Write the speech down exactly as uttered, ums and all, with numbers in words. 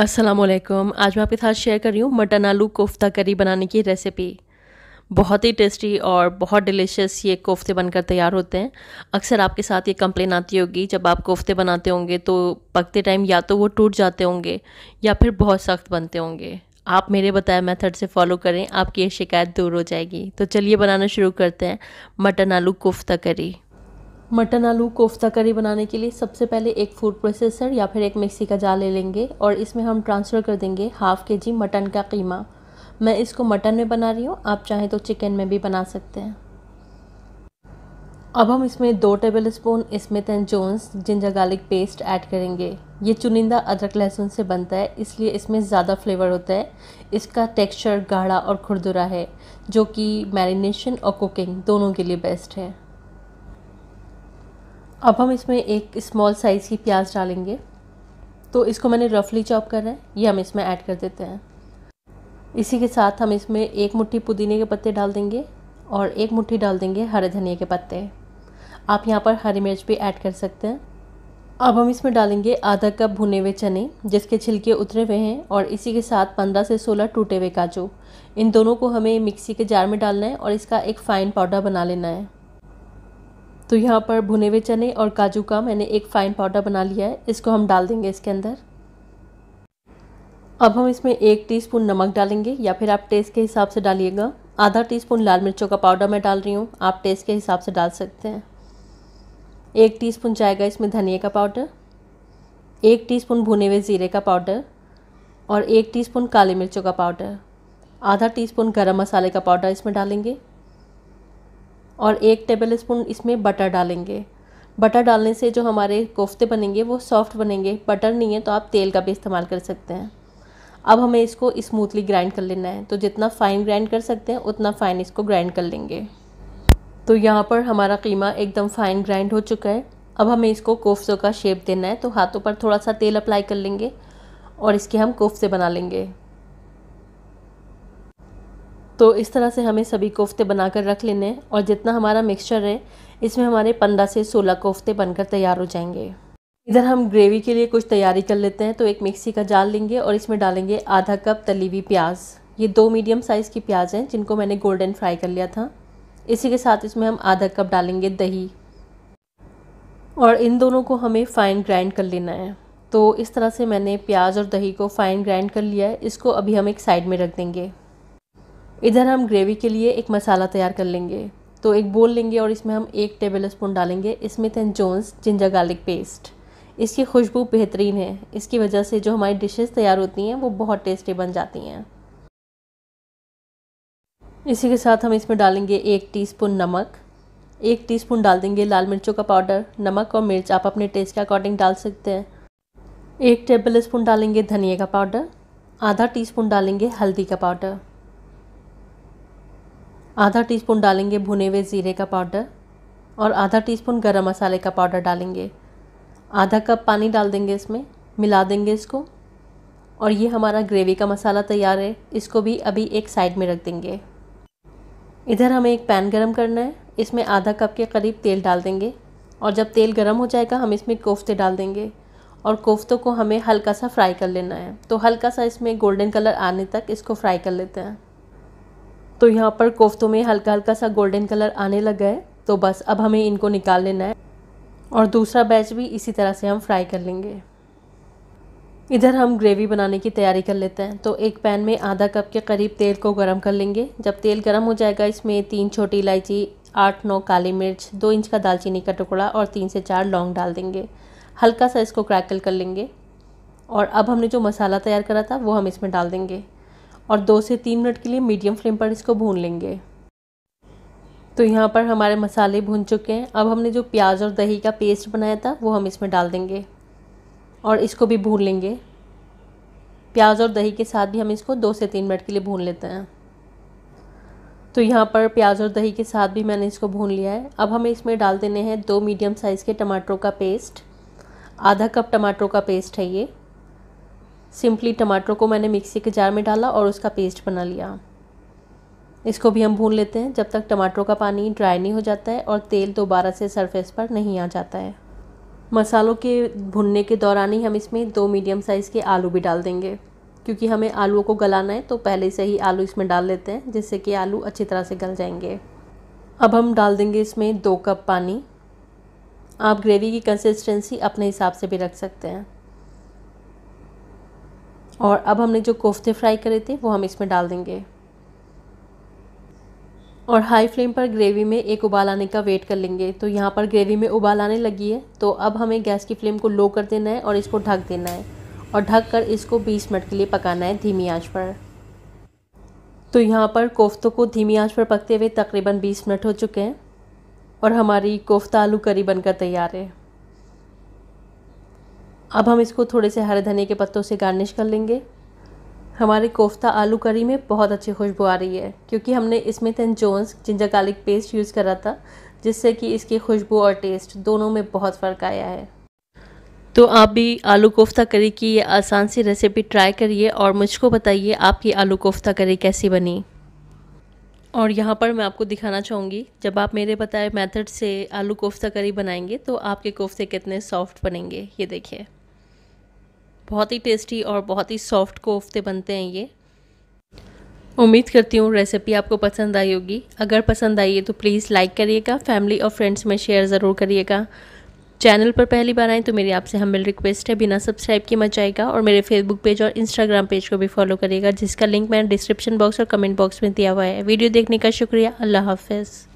अस्सलामुअलैकुम। आज मैं आपके साथ शेयर कर रही हूँ मटन आलू कोफ्ता करी बनाने की रेसिपी। बहुत ही टेस्टी और बहुत डिलीशियस ये कोफ्ते बनकर तैयार होते हैं। अक्सर आपके साथ ये कंप्लेन आती होगी, जब आप कोफ्ते बनाते होंगे तो पकते टाइम या तो वो टूट जाते होंगे या फिर बहुत सख्त बनते होंगे। आप मेरे बताए मेथड से फॉलो करें, आपकी ये शिकायत दूर हो जाएगी। तो चलिए बनाना शुरू करते हैं मटन आलू कोफ्ता करी। मटन आलू कोफ्ता करी बनाने के लिए सबसे पहले एक फूड प्रोसेसर या फिर एक मिक्सी का जार ले लेंगे और इसमें हम ट्रांसफ़र कर देंगे हाफ़ के जी मटन का कीमा। मैं इसको मटन में बना रही हूँ, आप चाहें तो चिकन में भी बना सकते हैं। अब हम इसमें दो tablespoon Smith and Jones ginger garlic paste add करेंगे। ये चुनिंदा अदरक लहसुन से बनता है, इसलिए इसमें ज़्यादा फ्लेवर होता है। इसका टेक्स्चर गाढ़ा और खुरदुरा है, जो कि मैरिनेशन और कुकिंग दोनों के लिए बेस्ट है। अब हम इसमें एक स्मॉल साइज़ की प्याज डालेंगे, तो इसको मैंने रफली चॉप करना है, ये हम इसमें ऐड कर देते हैं। इसी के साथ हम इसमें एक मुट्ठी पुदीने के पत्ते डाल देंगे और एक मुट्ठी डाल देंगे हरे धनिया के पत्ते। आप यहाँ पर हरी मिर्च भी ऐड कर सकते हैं। अब हम इसमें डालेंगे आधा कप भुने हुए चने जिसके छिलके उतरे हुए हैं, और इसी के साथ पंद्रह से सोलह टूटे हुए काजू। इन दोनों को हमें मिक्सी के जार में डालना है और इसका एक फ़ाइन पाउडर बना लेना है। तो यहाँ पर भुने हुए चने और काजू का मैंने एक फ़ाइन पाउडर बना लिया है, इसको हम डाल देंगे इसके अंदर। अब हम इसमें एक टीस्पून नमक डालेंगे, या फिर आप टेस्ट के हिसाब से डालिएगा। आधा टीस्पून लाल मिर्चों का पाउडर मैं डाल रही हूँ, आप टेस्ट के हिसाब से डाल सकते हैं। एक टीस्पून जाएगा इसमें धनिया का पाउडर, एक टीस्पून भुने हुए ज़ीरे का पाउडर और एक टीस्पून काली मिर्चों का पाउडर। आधा टीस्पून गरम मसाले का पाउडर इसमें डालेंगे और एक टेबलस्पून इसमें बटर डालेंगे। बटर डालने से जो हमारे कोफ्ते बनेंगे वो सॉफ्ट बनेंगे। बटर नहीं है तो आप तेल का भी इस्तेमाल कर सकते हैं। अब हमें इसको स्मूथली ग्राइंड कर लेना है, तो जितना फ़ाइन ग्राइंड कर सकते हैं उतना फ़ाइन इसको ग्राइंड कर लेंगे। तो यहाँ पर हमारा कीमा एकदम फ़ाइन ग्राइंड हो चुका है। अब हमें इसको कोफ्तों का शेप देना है, तो हाथों पर थोड़ा सा तेल अप्लाई कर लेंगे और इसके हम कोफ्ते बना लेंगे। तो इस तरह से हमें सभी कोफ्ते बनाकर रख लेने हैं, और जितना हमारा मिक्सचर है इसमें हमारे पंद्रह से सोलह कोफ्ते बनकर तैयार हो जाएंगे। इधर हम ग्रेवी के लिए कुछ तैयारी कर लेते हैं। तो एक मिक्सी का जार लेंगे और इसमें डालेंगे आधा कप तली हुई प्याज। ये दो मीडियम साइज़ की प्याज हैं जिनको मैंने गोल्डन फ्राई कर लिया था। इसी के साथ इसमें हम आधा कप डालेंगे दही, और इन दोनों को हमें फ़ाइन ग्राइंड कर लेना है। तो इस तरह से मैंने प्याज और दही को फ़ाइन ग्राइंड कर लिया है, इसको अभी हम एक साइड में रख देंगे। इधर हम ग्रेवी के लिए एक मसाला तैयार कर लेंगे। तो एक बोल लेंगे और इसमें हम एक टेबलस्पून डालेंगे Smith and Jones ginger garlic paste. इसकी खुशबू बेहतरीन है, इसकी वजह से जो हमारी डिशेस तैयार होती हैं वो बहुत टेस्टी बन जाती हैं। इसी के साथ हम इसमें डालेंगे एक टीस्पून नमक, एक टीस्पून डाल देंगे लाल मिर्चों का पाउडर। नमक और मिर्च आप अपने टेस्ट के अकॉर्डिंग डाल सकते हैं। एक टेबलस्पून डालेंगे धनिया का पाउडर, आधा टीस्पून डालेंगे हल्दी का पाउडर, आधा टीस्पून डालेंगे भुने हुए ज़ीरे का पाउडर और आधा टीस्पून गरम मसाले का पाउडर डालेंगे। आधा कप पानी डाल देंगे, इसमें मिला देंगे इसको, और ये हमारा ग्रेवी का मसाला तैयार है। इसको भी अभी एक साइड में रख देंगे। इधर हमें एक पैन गरम करना है, इसमें आधा कप के करीब तेल डाल देंगे, और जब तेल गरम हो जाएगा हम इसमें कोफ्ते डाल देंगे और कोफ्तों को हमें हल्का सा फ्राई कर लेना है। तो हल्का सा इसमें गोल्डन कलर आने तक इसको फ्राई कर लेते हैं। तो यहाँ पर कोफ्तों में हल्का हल्का सा गोल्डन कलर आने लगा है, तो बस अब हमें इनको निकाल लेना है और दूसरा बैच भी इसी तरह से हम फ्राई कर लेंगे। इधर हम ग्रेवी बनाने की तैयारी कर लेते हैं। तो एक पैन में आधा कप के करीब तेल को गरम कर लेंगे। जब तेल गरम हो जाएगा इसमें तीन छोटी इलायची, आठ नौ काली मिर्च, दो इंच का दालचीनी का टुकड़ा और तीन से चार लौंग डाल देंगे। हल्का सा इसको क्रैकल कर लेंगे, और अब हमने जो मसाला तैयार करा था वो हम इसमें डाल देंगे और दो से तीन मिनट के लिए मीडियम फ्लेम पर इसको भून लेंगे। तो यहाँ पर हमारे मसाले भून चुके हैं। अब हमने जो प्याज और दही का पेस्ट बनाया था वो हम इसमें डाल देंगे और इसको भी भून लेंगे। प्याज और दही के साथ भी हम इसको दो से तीन मिनट के लिए भून लेते हैं। तो यहाँ पर प्याज और दही के साथ भी मैंने इसको भून लिया है। अब हमें इसमें डाल देने हैं दो मीडियम साइज़ के टमाटरों का पेस्ट। आधा कप टमाटरों का पेस्ट है ये। सिंपली टमाटर को मैंने मिक्सी के जार में डाला और उसका पेस्ट बना लिया। इसको भी हम भून लेते हैं जब तक टमाटर का पानी ड्राई नहीं हो जाता है और तेल दोबारा से सरफेस पर नहीं आ जाता है। मसालों के भुनने के दौरान ही हम इसमें दो मीडियम साइज़ के आलू भी डाल देंगे, क्योंकि हमें आलूओं को गलाना है तो पहले से ही आलू इसमें डाल लेते हैं, जिससे कि आलू अच्छी तरह से गल जाएंगे। अब हम डाल देंगे इसमें दो कप पानी। आप ग्रेवी की कंसिस्टेंसी अपने हिसाब से भी रख सकते हैं। और अब हमने जो कोफ्ते फ्राई करे थे वो हम इसमें डाल देंगे और हाई फ्लेम पर ग्रेवी में एक उबाल आने का वेट कर लेंगे। तो यहाँ पर ग्रेवी में उबाल आने लगी है, तो अब हमें गैस की फ्लेम को लो कर देना है और इसको ढक देना है और ढक कर इसको बीस मिनट के लिए पकाना है धीमी आंच पर। तो यहाँ पर कोफ्तों को धीमी आंच पर पकते हुए तकरीबन बीस मिनट हो चुके हैं और हमारी कोफ्ता आलू करी बनकर तैयार है। अब हम इसको थोड़े से हरे धनिये के पत्तों से गार्निश कर लेंगे। हमारे कोफ्ता आलू करी में बहुत अच्छी खुशबू आ रही है, क्योंकि हमने Smith and Jones ginger garlic paste use करा था, जिससे कि इसकी खुशबू और टेस्ट दोनों में बहुत फ़र्क आया है। तो आप भी आलू कोफ्ता करी की ये आसान सी रेसिपी ट्राई करिए और मुझको बताइए आपकी आलू कोफ्ता करी कैसी बनी। और यहाँ पर मैं आपको दिखाना चाहूँगी, जब आप मेरे बताए मेथड से आलू कोफ्ता करी बनाएंगे तो आपके कोफ्ते कितने सॉफ्ट बनेंगे। ये देखिए, बहुत ही टेस्टी और बहुत ही सॉफ्ट कोफ्ते बनते हैं ये। उम्मीद करती हूँ रेसिपी आपको पसंद आई होगी। अगर पसंद आई है तो प्लीज़ लाइक करिएगा, फैमिली और फ्रेंड्स में शेयर ज़रूर करिएगा। चैनल पर पहली बार आएँ तो मेरी आपसे हम्बल रिक्वेस्ट है, बिना सब्सक्राइब किए मत जाइएगा और मेरे फेसबुक पेज और इंस्टाग्राम पेज को भी फॉलो करिएगा, जिसका लिंक मैंने डिस्क्रिप्शन बॉक्स और कमेंट बॉक्स में दिया हुआ है। वीडियो देखने का शुक्रिया। अल्लाह हाफिज़।